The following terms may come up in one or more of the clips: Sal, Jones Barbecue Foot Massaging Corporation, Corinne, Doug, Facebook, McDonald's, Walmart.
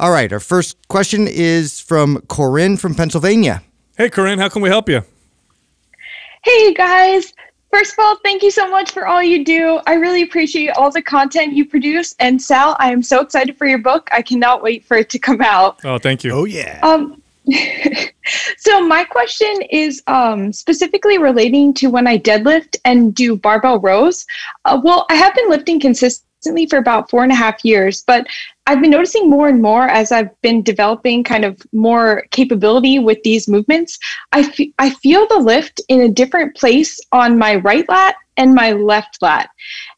All right, our first question is from Corinne from Pennsylvania. Hey, Corinne, how can we help you? Hey, guys. First of all, thank you so much for all you do. I really appreciate all the content you produce. And Sal, I am so excited for your book. I cannot wait for it to come out. Oh, thank you. Oh, yeah. So my question is specifically relating to when I deadlift and do barbell rows. Well, I have been lifting consistently for about 4.5 years, but I've been noticing more and more as I've been developing kind of more capability with these movements. I feel the lift in a different place on my right lat and my left lat.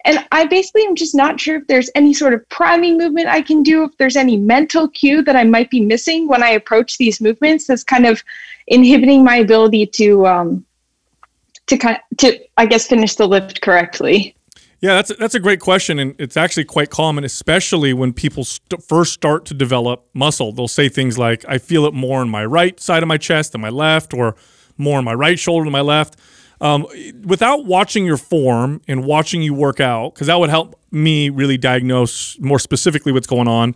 And I basically am just not sure if there's any sort of priming movement I can do, if there's any mental cue that I might be missing when I approach these movements that's kind of inhibiting my ability to I guess, finish the lift correctly. Yeah, that's a great question, and it's actually quite common, especially when people first start to develop muscle. They'll say things like, I feel it more on my right side of my chest than my left, or more on my right shoulder than my left. Without watching your form and watching you work out, because that would help me really diagnose more specifically what's going on,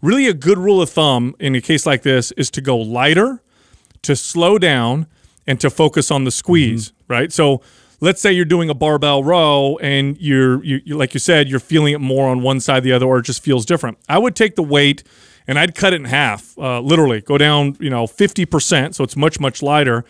really a good rule of thumb in a case like this is to go lighter, to slow down, and to focus on the squeeze, right? So let's say you're doing a barbell row and you're, like you said, you're feeling it more on one side or the other, or it just feels different. I would take the weight and I'd cut it in half, literally. Go down, 50%, so it's much, much lighter.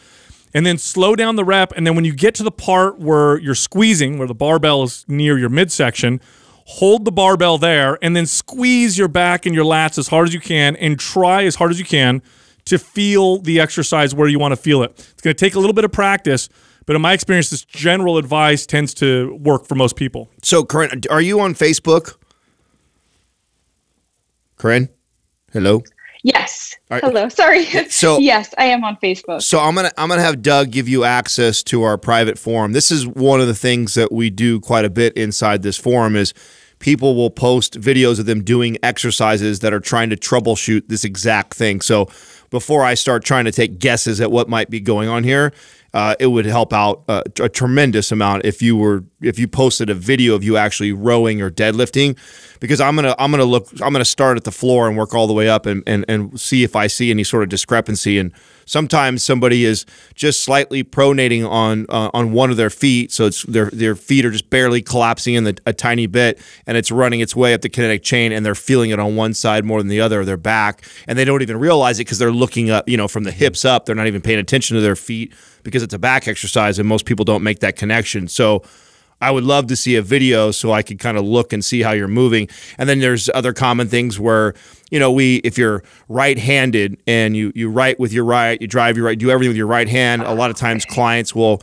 And then slow down the rep, and then when you get to the part where you're squeezing, where the barbell is near your midsection, hold the barbell there, and then squeeze your back and your lats as hard as you can, and try as hard as you can to feel the exercise where you want to feel it. It's going to take a little bit of practice, but in my experience, this general advice tends to work for most people. So, Corinne, are you on Facebook? Corinne? Hello? Yes. Right. Hello. Sorry. So yes, I am on Facebook. So I'm gonna have Doug give you access to our private forum. This is one of the things that we do quite a bit inside this forum is people will post videos of them doing exercises that are trying to troubleshoot this exact thing. So before I start trying to take guesses at what might be going on here, it would help out a tremendous amount if you posted a video of you actually rowing or deadlifting, because I'm gonna start at the floor and work all the way up and see if I see any sort of discrepancy. And sometimes somebody is just slightly pronating on one of their feet, so it's their feet are just barely collapsing in a tiny bit, and it's running its way up the kinetic chain, and they're feeling it on one side more than the other, or their back, and they don't even realize it because they're looking up, from the hips up. They're not even paying attention to their feet because it's a back exercise, and most people don't make that connection. So I would love to see a video so I could kind of look and see how you're moving. And then there's other common things where, if you're right-handed and you write with your right, you drive your right, do everything with your right hand, a lot of times clients will,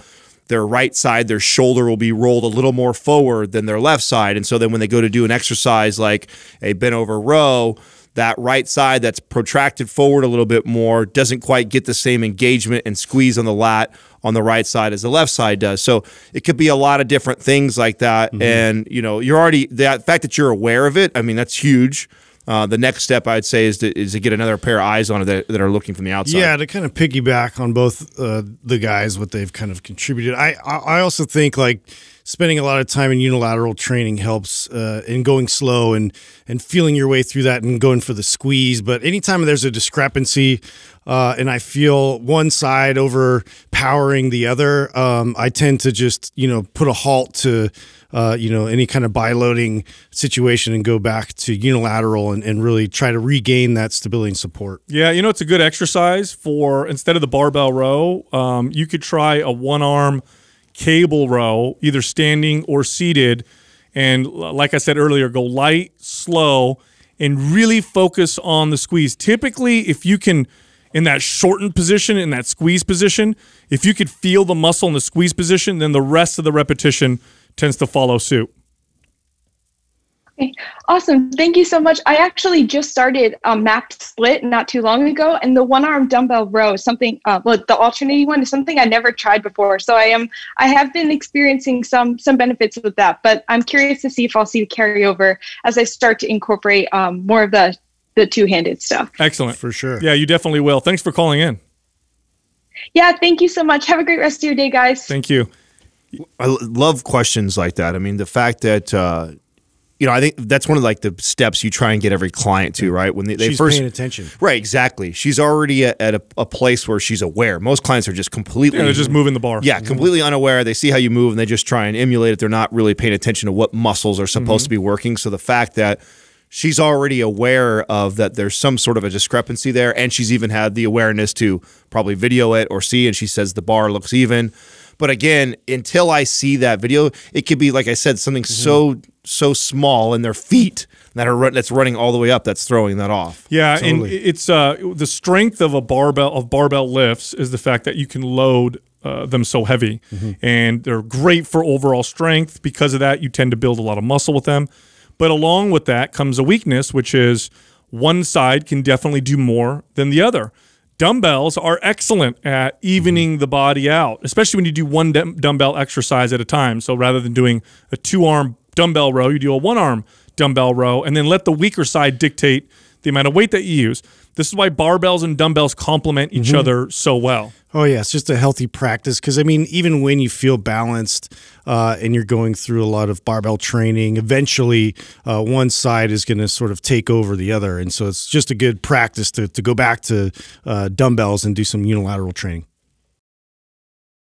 their right side, their shoulder will be rolled a little more forward than their left side. And so then when they go to do an exercise like a bent over row, that right side that's protracted forward a little bit more doesn't quite get the same engagement and squeeze on the lat on the right side as the left side does. So it could be a lot of different things like that. Mm-hmm. And, you're already, the fact that you're aware of it, I mean, that's huge. The next step I'd say is to get another pair of eyes on it that are looking from the outside. Yeah, to kind of piggyback on both the guys, what they've kind of contributed. I also think spending a lot of time in unilateral training helps in going slow and feeling your way through that and going for the squeeze. But anytime there's a discrepancy and I feel one side overpowering the other, I tend to just, put a halt to any kind of bi-loading situation and go back to unilateral and really try to regain that stability and support. Yeah, it's a good exercise for, instead of the barbell row, you could try a one-arm cable row, either standing or seated, and like I said earlier, go light, slow, and really focus on the squeeze. Typically, if you can, in that shortened position, in that squeeze position, if you could feel the muscle in the squeeze position, then the rest of the repetition tends to follow suit. Okay. Awesome. Thank you so much. I actually just started a mapped split not too long ago, and the one-arm dumbbell row is something, the alternating one is something I never tried before. So I have been experiencing some benefits with that, but I'm curious to see if I'll see carryover as I start to incorporate more of the two-handed stuff. Excellent. For sure. Yeah, you definitely will. Thanks for calling in. Yeah, thank you so much. Have a great rest of your day, guys. Thank you. I love questions like that. I mean, the fact that you know, I think that's one of like the steps you try and get every client to, right? When they first paying attention, right? Exactly. She's already at a place where she's aware. Most clients are just completely, they're just moving the bar. Yeah, completely unaware. They see how you move and they just try and emulate it. They're not really paying attention to what muscles are supposed to be working. So the fact that she's already aware of that, there's some sort of a discrepancy there, and she's even had the awareness to probably video it or see, and she says the bar looks even. But again, until I see that video, it could be, like I said, something so small in their feet that are that's running all the way up that's throwing that off. Yeah, totally. And it's the strength of barbell lifts is the fact that you can load them so heavy, and they're great for overall strength. Because of that, you tend to build a lot of muscle with them. But along with that comes a weakness, which is one side can definitely do more than the other. Dumbbells are excellent at evening the body out, especially when you do one dumbbell exercise at a time. So rather than doing a two-arm dumbbell row, you do a one-arm dumbbell row, and then let the weaker side dictate the amount of weight that you use. This is why barbells and dumbbells complement each other so well. Oh, yeah. It's just a healthy practice because, I mean, even when you feel balanced and you're going through a lot of barbell training, eventually one side is going to sort of take over the other. And so it's just a good practice to go back to dumbbells and do some unilateral training.